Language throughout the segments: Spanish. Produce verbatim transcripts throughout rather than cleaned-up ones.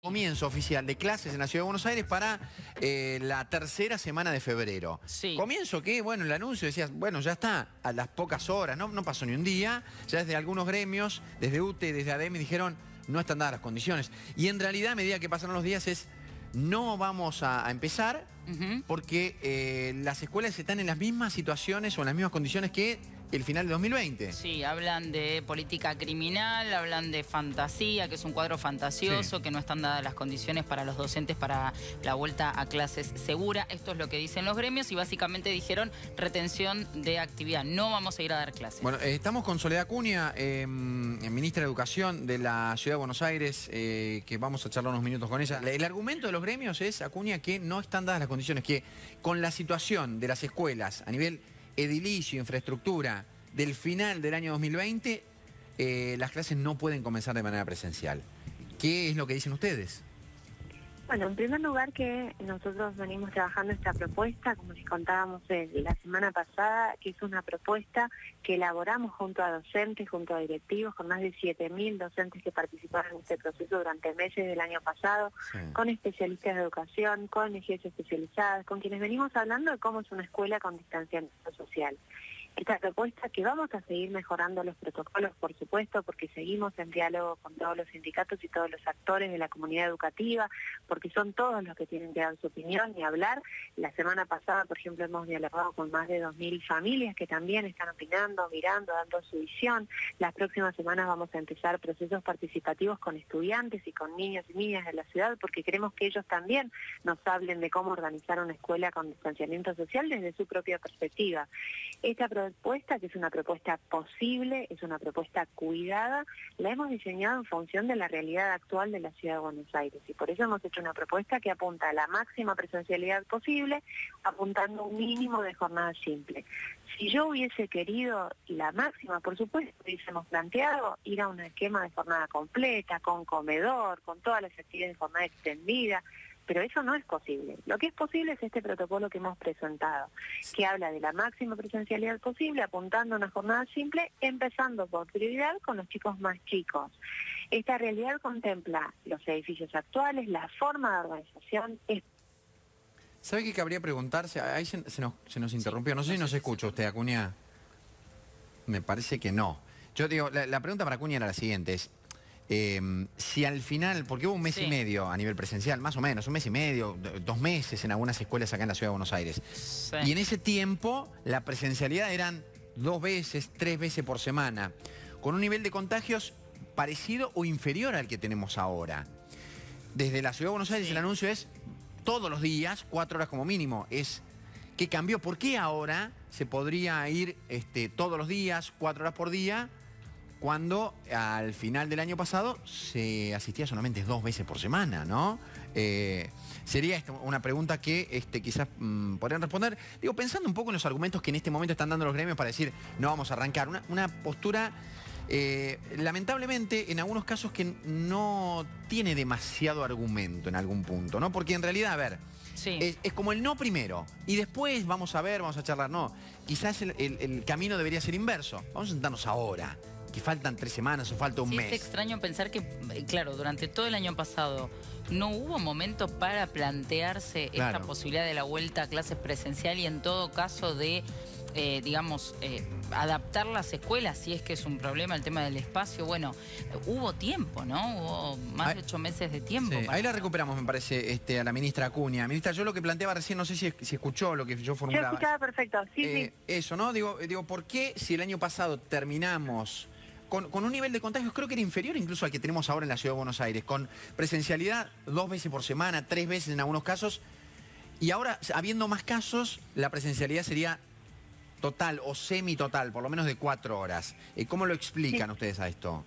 Comienzo oficial de clases en la Ciudad de Buenos Aires para eh, la tercera semana de febrero. Sí. Comienzo que, bueno, el anuncio decías, bueno, ya está, a las pocas horas, no, no pasó ni un día, ya desde algunos gremios, desde U T E, desde A D M, dijeron, no están dadas las condiciones. Y en realidad, a medida que pasaron los días, es, no vamos a, a empezar, uh-huh. porque eh, las escuelas están en las mismas situaciones o en las mismas condiciones que el final de dos mil veinte. Sí, hablan de política criminal, hablan de fantasía, que es un cuadro fantasioso, sí. que no están dadas las condiciones para los docentes para la vuelta a clases segura. Esto es lo que dicen los gremios y básicamente dijeron retención de actividad. No vamos a ir a dar clases. Bueno, eh, estamos con Soledad Acuña, eh, ministra de Educación de la Ciudad de Buenos Aires, eh, que vamos a charlar unos minutos con ella. El argumento de los gremios es, Acuña, que no están dadas las condiciones, que con la situación de las escuelas a nivel edilicio, infraestructura, del final del año dos mil veinte, eh, las clases no pueden comenzar de manera presencial. ¿Qué es lo que dicen ustedes? Bueno, en primer lugar que nosotros venimos trabajando esta propuesta, como les contábamos la semana pasada, que es una propuesta que elaboramos junto a docentes, junto a directivos, con más de siete mil docentes que participaron en este proceso durante meses del año pasado, sí. con especialistas de educación, con E G S especializadas, con quienes venimos hablando de cómo es una escuela con distanciamiento social. Esta propuesta que vamos a seguir mejorando los protocolos, por supuesto, porque seguimos en diálogo con todos los sindicatos y todos los actores de la comunidad educativa, porque son todos los que tienen que dar su opinión y hablar. La semana pasada, por ejemplo, hemos dialogado con más de dos mil familias que también están opinando, mirando, dando su visión. Las próximas semanas vamos a empezar procesos participativos con estudiantes y con niños y niñas de la ciudad, porque queremos que ellos también nos hablen de cómo organizar una escuela con distanciamiento social desde su propia perspectiva. Esta propuesta, que es una propuesta posible, es una propuesta cuidada, la hemos diseñado en función de la realidad actual de la Ciudad de Buenos Aires y por eso hemos hecho una propuesta que apunta a la máxima presencialidad posible, apuntando a un mínimo de jornada simple. Si yo hubiese querido la máxima, por supuesto, hubiésemos planteado ir a un esquema de jornada completa, con comedor, con todas las actividades de jornada extendida, pero eso no es posible. Lo que es posible es este protocolo que hemos presentado, que habla de la máxima presencialidad posible, apuntando a una jornada simple, empezando por prioridad con los chicos más chicos. Esta realidad contempla los edificios actuales, la forma de organización. ¿Sabe qué cabría preguntarse? Ahí se, se, nos, se nos interrumpió. No sé si nos escucha usted, Acuña. Me parece que no. Yo digo, la, la pregunta para Acuña era la siguiente, es, Eh, si al final, porque hubo un mes sí. y medio a nivel presencial, más o menos, un mes y medio, dos meses en algunas escuelas acá en la Ciudad de Buenos Aires, sí. y en ese tiempo la presencialidad eran dos veces, tres veces por semana, con un nivel de contagios parecido o inferior al que tenemos ahora. Desde la Ciudad de Buenos Aires sí. el anuncio es todos los días, cuatro horas como mínimo, es ¿qué cambió? ¿Por qué ahora se podría ir este, todos los días, cuatro horas por día, cuando al final del año pasado se asistía solamente dos veces por semana, ¿no? Eh, sería esta una pregunta que este, quizás mmm, podrían responder. Digo, pensando un poco en los argumentos que en este momento están dando los gremios para decir, no vamos a arrancar. Una, una postura, eh, lamentablemente, en algunos casos que no tiene demasiado argumento en algún punto, ¿no? Porque en realidad, a ver, sí. es, es como el no primero. Y después vamos a ver, vamos a charlar. No, quizás el, el, el camino debería ser inverso. Vamos a sentarnos ahora. Que faltan tres semanas o falta un sí, mes. Es extraño pensar que, claro, durante todo el año pasado no hubo momento para plantearse claro. esta posibilidad de la vuelta a clases presencial y en todo caso de, eh, digamos, eh, adaptar las escuelas, si es que es un problema el tema del espacio. Bueno, hubo tiempo, ¿no? Hubo más de ocho meses de tiempo. Sí, para ahí la recuperamos, me parece, este, a la ministra Acuña. Ministra, yo lo que planteaba recién, no sé si, si escuchó lo que yo formulaba. Yo escuchaba perfecto, sí, eh, sí. Eso, ¿no? Digo, digo, ¿por qué si el año pasado terminamos Con, con un nivel de contagios creo que era inferior incluso al que tenemos ahora en la Ciudad de Buenos Aires, con presencialidad dos veces por semana, tres veces en algunos casos, y ahora, habiendo más casos, la presencialidad sería total o semi-total, por lo menos de cuatro horas? ¿Cómo lo explican sí. ustedes a esto?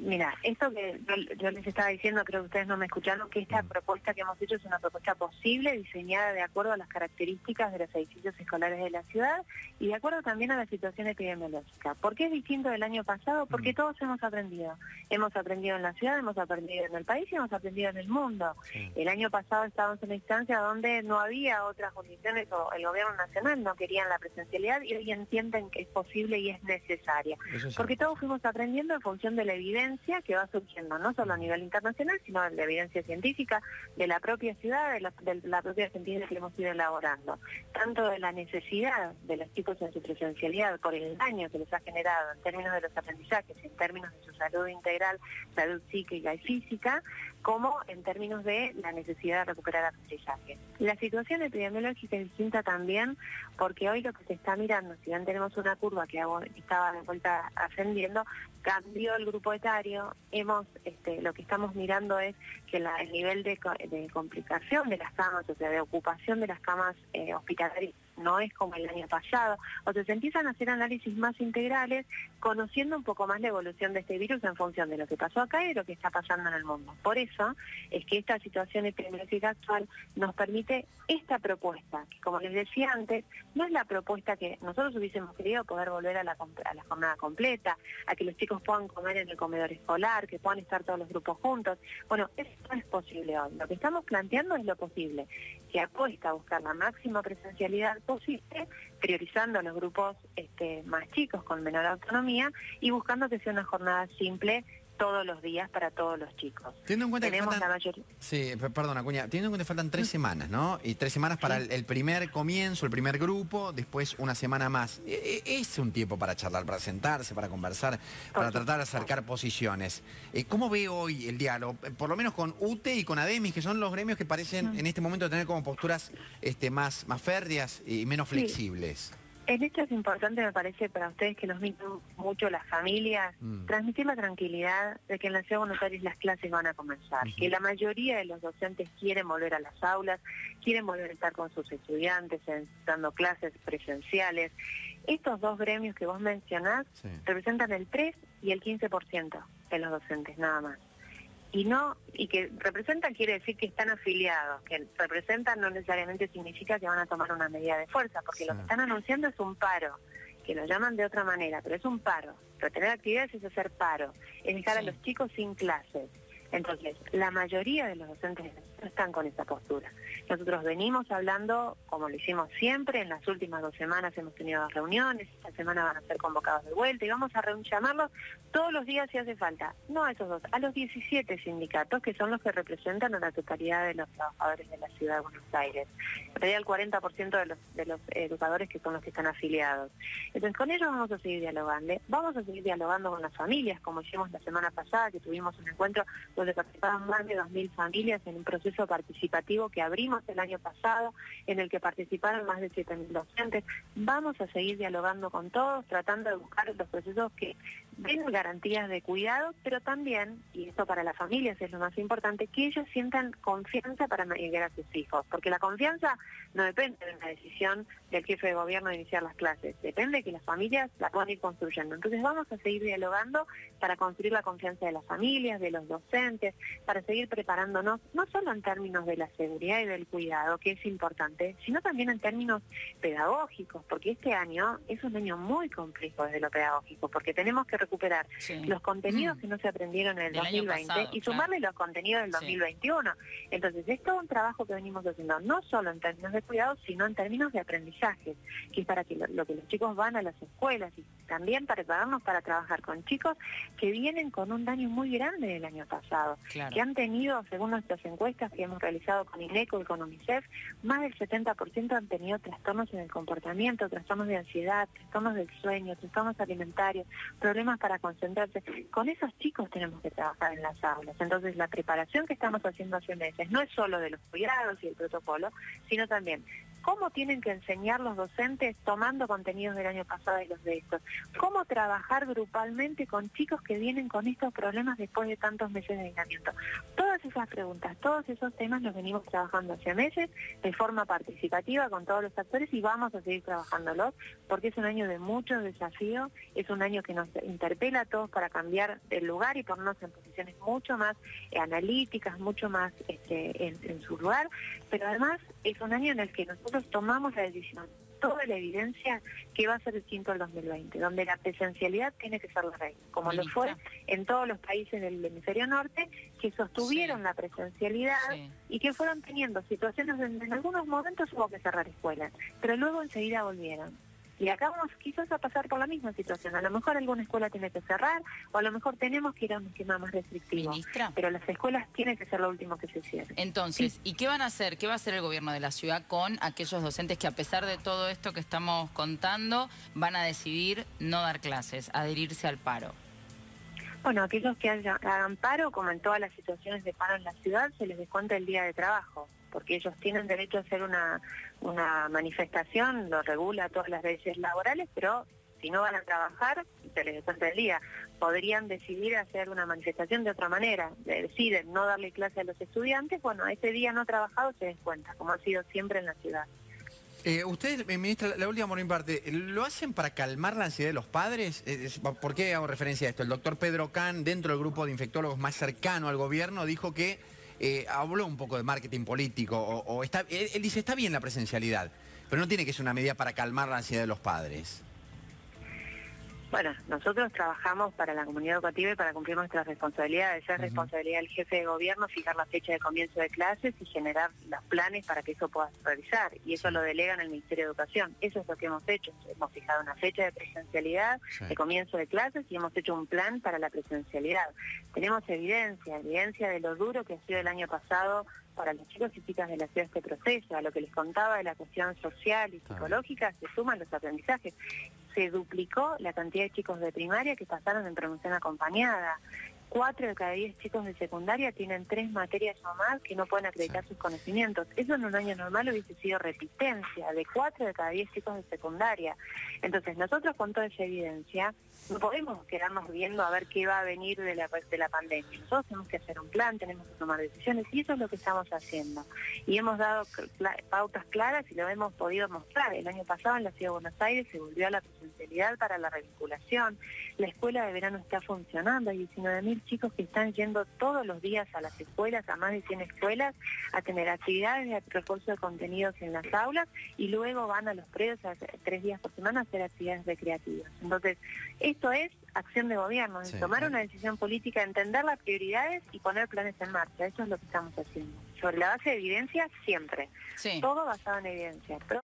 Mira, esto que yo, yo les estaba diciendo, creo que ustedes no me escucharon, que esta propuesta que hemos hecho es una propuesta posible, diseñada de acuerdo a las características de los edificios escolares de la ciudad y de acuerdo también a la situación epidemiológica. ¿Por qué es distinto del año pasado? Porque todos hemos aprendido. Hemos aprendido en la ciudad, hemos aprendido en el país y hemos aprendido en el mundo. Sí. El año pasado estábamos en una instancia donde no había otras condiciones o el gobierno nacional no querían la presencialidad y hoy entienden que es posible y es necesaria. Sí. Porque todos fuimos aprendiendo en función de la evidencia que va surgiendo, no solo a nivel internacional, sino de la evidencia científica de la propia ciudad, de la, de la propia científica que hemos ido elaborando, tanto de la necesidad de los chicos en su presencialidad por el daño que les ha generado en términos de los aprendizajes, en términos de su salud integral, salud psíquica y física, como en términos de la necesidad de recuperar aprendizaje. La situación epidemiológica es distinta también, porque hoy lo que se está mirando, si bien tenemos una curva que estaba de vuelta ascendiendo, cambió el grupo etario, hemos, este, lo que estamos mirando es que la, el nivel de, de complicación de las camas, o sea, de ocupación de las camas eh, hospitalarias, no es como el año pasado. O sea, se empiezan a hacer análisis más integrales, conociendo un poco más la evolución de este virus en función de lo que pasó acá y de lo que está pasando en el mundo. Por eso es que esta situación epidemiológica actual nos permite esta propuesta, que como les decía antes, no es la propuesta que nosotros hubiésemos querido, poder volver a la, a la jornada completa, a que los chicos puedan comer en el comedor escolar, que puedan estar todos los grupos juntos. Bueno, eso no es posible hoy. Lo que estamos planteando es lo posible, que apuesta a buscar la máxima presencialidad posible, priorizando los grupos este, más chicos con menor autonomía y buscando que sea una jornada simple todos los días para todos los chicos. Teniendo en cuenta Tenemos que faltan, la mayoría... Sí, perdón, Acuña, teniendo en cuenta que faltan tres semanas, ¿no? Y tres semanas para sí. el, el primer comienzo, el primer grupo, después una semana más. E es un tiempo para charlar, para sentarse, para conversar, para Por tratar de acercar posiciones. Eh, ¿Cómo ve hoy el diálogo? Por lo menos con U T E y con ADEMIS, que son los gremios que parecen sí. en este momento tener como posturas este, más, más férreas y menos sí. flexibles. En esto es importante, me parece, para ustedes que los miran mucho las familias, mm. transmitir la tranquilidad de que en la Ciudad de Buenos Aires las clases van a comenzar, uh-huh. que la mayoría de los docentes quieren volver a las aulas, quieren volver a estar con sus estudiantes, en, dando clases presenciales. Estos dos gremios que vos mencionás sí. representan el tres y el quince por ciento de los docentes, nada más. Y no, y que representan quiere decir que están afiliados, que representan no necesariamente significa que van a tomar una medida de fuerza, porque sí. lo que están anunciando es un paro, que lo llaman de otra manera, pero es un paro. Retener actividades es hacer paro, es dejar sí. a los chicos sin clases. Entonces, la mayoría de los docentes no están con esa postura. Nosotros venimos hablando, como lo hicimos siempre, en las últimas dos semanas hemos tenido dos reuniones, esta semana van a ser convocados de vuelta y vamos a llamarlos todos los días si hace falta. No a esos dos, a los diecisiete sindicatos, que son los que representan a la totalidad de los trabajadores de la Ciudad de Buenos Aires. Sería el cuarenta por ciento de los, de los educadores, que son los que están afiliados. Entonces, con ellos vamos a seguir dialogando. Vamos a seguir dialogando con las familias, como hicimos la semana pasada, que tuvimos un encuentro donde participaron más de dos mil familias en un proceso participativo que abrimos el año pasado, en el que participaron más de siete mil docentes. Vamos a seguir dialogando con todos, tratando de buscar los procesos que den garantías de cuidado, pero también, y esto para las familias es lo más importante, que ellos sientan confianza para llegar a sus hijos, porque la confianza no depende de una decisión del jefe de gobierno de iniciar las clases, depende de que las familias la puedan ir construyendo. Entonces vamos a seguir dialogando para construir la confianza de las familias, de los docentes, para seguir preparándonos, no solo en términos de la seguridad y del cuidado, que es importante, sino también en términos pedagógicos, porque este año es un año muy complejo desde lo pedagógico, porque tenemos que recuperar sí. los contenidos mm. que no se aprendieron en el del dos mil veinte pasado, y sumarle claro. los contenidos del dos mil veintiuno. Sí. Entonces, es todo un trabajo que venimos haciendo, no solo en términos de cuidado, sino en términos de aprendizaje, que es para que lo, lo que los chicos van a las escuelas, y también prepararnos para trabajar con chicos que vienen con un daño muy grande del año pasado. Claro. Que han tenido, según nuestras encuestas que hemos realizado con INECO y con UNICEF, más del setenta por ciento han tenido trastornos en el comportamiento, trastornos de ansiedad, trastornos del sueño, trastornos alimentarios, problemas para concentrarse. Con esos chicos tenemos que trabajar en las aulas. Entonces, la preparación que estamos haciendo hace meses no es solo de los cuidados y el protocolo, sino también cómo tienen que enseñar los docentes tomando contenidos del año pasado y los de estos. Cómo trabajar grupalmente con chicos que vienen con estos problemas después de tantos meses de aislamiento. Todas esas preguntas, todos esos temas los venimos trabajando hace meses de forma participativa con todos los actores y vamos a seguir trabajándolos porque es un año de muchos desafíos, es un año que nos interpela a todos para cambiar el lugar y ponernos en posiciones mucho más analíticas, mucho más este, en, en su lugar, pero además es un año en el que nosotros tomamos la decisión, toda la evidencia que va a ser distinto al dos mil veinte, donde la presencialidad tiene que ser la reina, como Ministra. Lo fue en todos los países del hemisferio norte, que sostuvieron sí. la presencialidad sí. y que fueron teniendo situaciones donde en algunos momentos hubo que cerrar escuelas, pero luego enseguida volvieron. Y acá vamos quizás a pasar por la misma situación. A lo mejor alguna escuela tiene que cerrar, o a lo mejor tenemos que ir a un esquema más restrictivo. Ministra, pero las escuelas tienen que ser lo último que se cierren. Entonces, sí. ¿Y qué van a hacer? ¿Qué va a hacer el gobierno de la ciudad con aquellos docentes que, a pesar de todo esto que estamos contando, van a decidir no dar clases, adherirse al paro? Bueno, aquellos que haya, hagan paro, como en todas las situaciones de paro en la ciudad, se les descuenta el día de trabajo, porque ellos tienen derecho a hacer una, una manifestación, lo regula todas las leyes laborales, pero si no van a trabajar, se les descuenta el día. Podrían decidir hacer una manifestación de otra manera, deciden no darle clase a los estudiantes, bueno, ese día no trabajado se descuenta, como ha sido siempre en la ciudad. Eh, Ustedes, ministra, la última por mi parte, ¿lo hacen para calmar la ansiedad de los padres? ¿Por qué hago referencia a esto? El doctor Pedro Kahn, dentro del grupo de infectólogos más cercano al gobierno, dijo que eh, habló un poco de marketing político. O, o está, él, él dice, está bien la presencialidad, pero no tiene que ser una medida para calmar la ansiedad de los padres. Bueno, nosotros trabajamos para la comunidad educativa y para cumplir nuestras responsabilidades. Es responsabilidad del jefe de gobierno fijar la fecha de comienzo de clases y generar los planes para que eso pueda realizar. Y eso lo delegan al Ministerio de Educación. Eso es lo que hemos hecho. Hemos fijado una fecha de presencialidad, sí, de comienzo de clases, y hemos hecho un plan para la presencialidad. Tenemos evidencia, evidencia de lo duro que ha sido el año pasado para los chicos y chicas de la ciudad este proceso. A lo que les contaba de la cuestión social y psicológica, se suman los aprendizajes. Se duplicó la cantidad de chicos de primaria que pasaron en promoción acompañada. Cuatro de cada diez chicos de secundaria tienen tres materias o más que no pueden acreditar sus conocimientos. Eso en un año normal hubiese sido repitencia de cuatro de cada diez chicos de secundaria. Entonces nosotros, con toda esa evidencia, no podemos quedarnos viendo a ver qué va a venir de la, de la pandemia. Nosotros tenemos que hacer un plan, tenemos que tomar decisiones, y eso es lo que estamos haciendo. Y hemos dado pautas claras y lo hemos podido mostrar. El año pasado en la ciudad de Buenos Aires se volvió a la presencialidad para la revinculación. La escuela de verano está funcionando, hay diecinueve mil chicos que están yendo todos los días a las escuelas, a más de cien escuelas, a tener actividades de refuerzo de contenidos en las aulas, y luego van a los predios a tres días por semana a hacer actividades recreativas. Entonces, esto es acción de gobierno, es sí, tomar claro. una decisión política, entender las prioridades y poner planes en marcha. Eso es lo que estamos haciendo. Sobre la base de evidencia, siempre. Sí. Todo basado en evidencia.